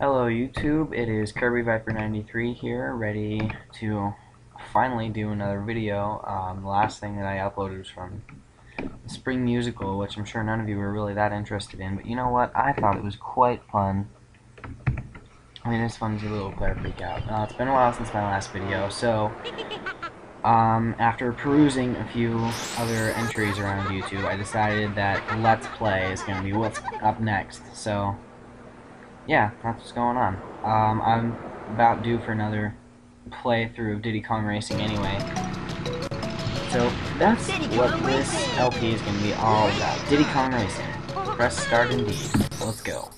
Hello YouTube, it is KirbyViper93 here, ready to finally do another video. The last thing that I uploaded was from the Spring Musical, which I'm sure none of you were really that interested in, but you know what, I thought it was quite fun. I mean, it's fun to do a little player freak out. It's been a while since my last video, so after perusing a few other entries around YouTube, I decided that Let's Play is going to be what's up next, so yeah, that's what's going on. I'm about due for another playthrough of Diddy Kong Racing anyway. So that's what this LP is going to be all about. Diddy Kong Racing. Press start and D. Let's go.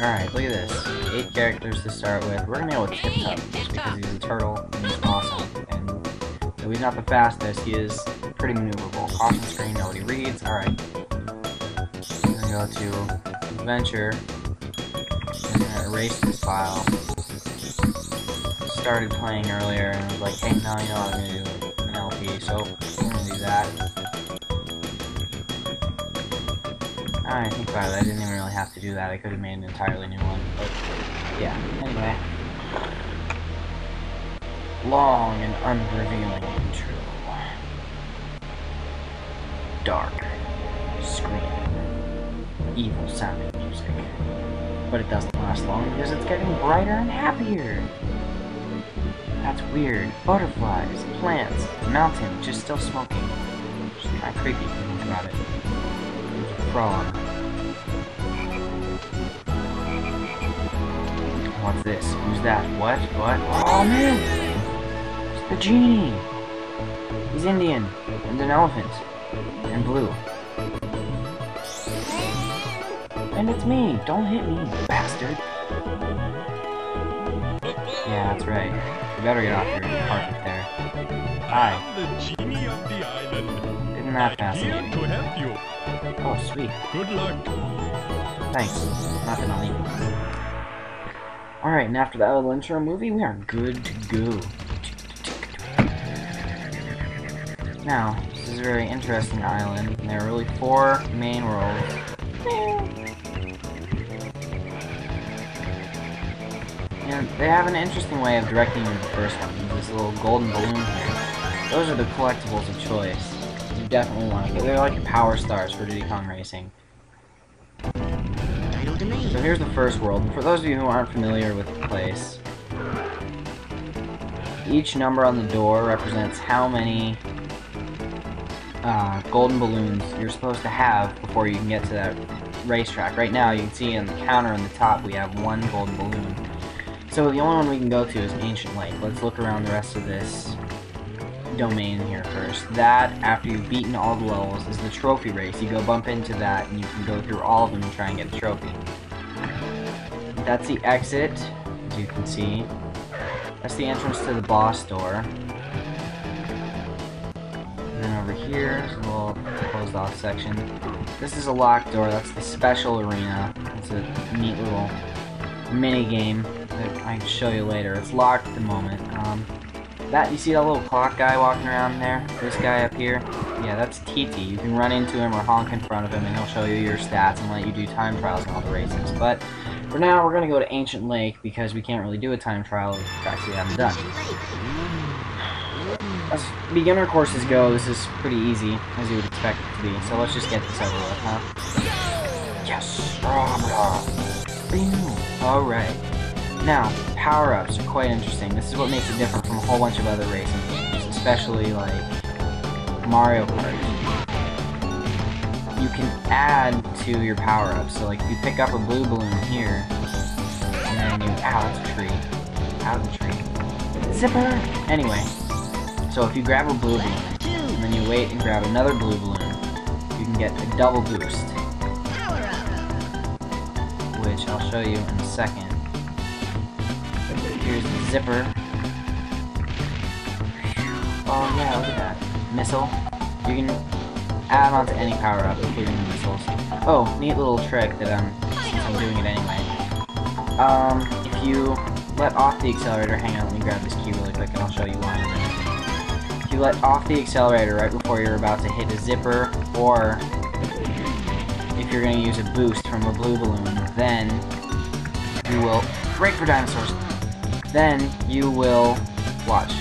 Alright, look at this. 8 characters to start with. We're going to go with Chipto, just because he's a turtle and he's awesome. And though he's not the fastest, he is pretty maneuverable. Off the screen, nobody reads. Alright. I'm going to go to Adventure. I'm gonna erase this file. Started playing earlier and was like, hey, now you know what I'm gonna do an LP, so I'm gonna do that. Now I think about it, I didn't even really have to do that. I could have made an entirely new one, but yeah. Anyway, long and unrevealing intro. Dark screen. Evil sounding music. But it doesn't last long because it's getting brighter and happier. That's weird. Butterflies, plants, mountain, just still smoking. Just kinda creepy if you think about it. Frog. What's this? Who's that? What? What? Oh man! It's the genie! He's Indian. And an elephant. And blue. And it's me! Don't hit me, bastard! Yeah, that's right. You better get off your apartment there. Hi. Isn't that fascinating? Oh, sweet. Good luck. Thanks. Not gonna leave. Alright, and after that little intro movie, we are good to go. Now, this is a very interesting island, and there are really 4 main worlds. And they have an interesting way of directing you to the first one. This little golden balloon here. Those are the collectibles of choice. You definitely want to get. They're like power stars for Diddy Kong Racing. So here's the first world. For those of you who aren't familiar with the place, each number on the door represents how many golden balloons you're supposed to have before you can get to that racetrack. Right now, you can see on the counter on the top we have 1 golden balloon. So the only one we can go to is Ancient Lake. Let's look around the rest of this domain here first. That, after you've beaten all the levels, is the trophy race. You go bump into that, and you can go through all of them and try and get the trophy. That's the exit, as you can see. That's the entrance to the boss door. And then over here is a little closed-off section. This is a locked door. That's the special arena. It's a neat little mini-game that I can show you later. It's locked at the moment. That, you see that little clock guy walking around there? This guy up here? Yeah, that's TT. You can run into him or honk in front of him and he'll show you your stats and let you do time trials and all the races. But for now, we're going to go to Ancient Lake because we can't really do a time trial that we actually haven't done. As beginner courses go, this is pretty easy, as you would expect it to be. So let's just get this over with, huh? Yes! Alright. Now, power-ups are quite interesting. This is what makes it different from a whole bunch of other racing games, especially like Mario Kart. You can add to your power-ups. So like if you pick up a blue balloon here, and then you out of the tree. Zipper! Anyway. So if you grab a blue balloon, and then you wait and grab another blue balloon, you can get a double boost. Which I'll show you in a second. Here's the zipper. Oh yeah, look at that. Missile. You can add on to any power-up, including the missiles. Oh, neat little trick that I'm doing it anyway. If you let off the accelerator, hang on, let me grab this key really quick and I'll show you why in a minute. If you let off the accelerator right before you're about to hit a zipper, or if you're going to use a boost from a blue balloon, then you will break for dinosaurs. Then you will watch.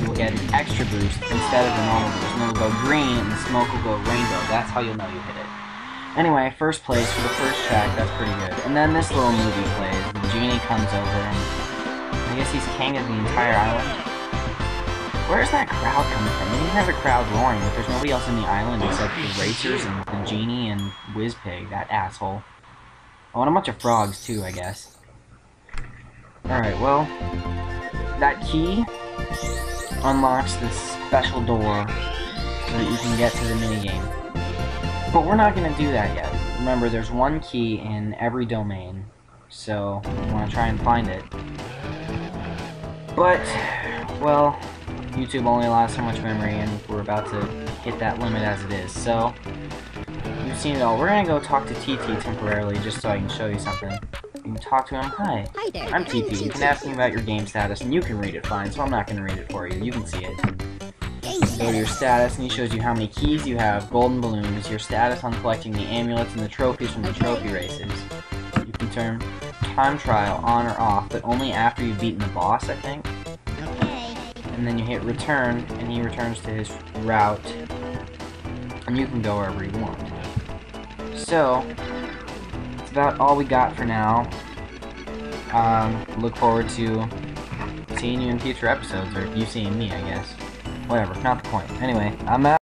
You will get an extra boost instead of the normal boost. And it will go green and the smoke will go rainbow. That's how you'll know you hit it. Anyway, first place for the first track, that's pretty good. And then this little movie plays. The genie comes over and I guess he's king of the entire island. Where's that crowd coming from? You didn't have a crowd roaring, but there's nobody else on the island except the racers and the genie and Wizpig, that asshole. Oh, and a bunch of frogs too, I guess. Alright, well, that key unlocks this special door so that you can get to the minigame. But we're not gonna do that yet. Remember, there's one key in every domain, so you wanna try and find it. But, well, YouTube only allows so much memory, and we're about to hit that limit as it is, so you've seen it all. We're gonna go talk to TT temporarily, just so I can show you something. You can talk to him. Hi there, I'm TT. You can ask me about your game status, and you can read it fine, so I'm not gonna read it for you. You can see it. So your status, and he shows you how many keys you have, golden balloons, your status on collecting the amulets and the trophies from the trophy races. You can turn time trial on or off, but only after you've beaten the boss, I think. And then you hit return, and he returns to his route, and you can go wherever you want. So, that's about all we got for now. Look forward to seeing you in future episodes, or you seeing me, I guess. Whatever, not the point. Anyway, I'm out.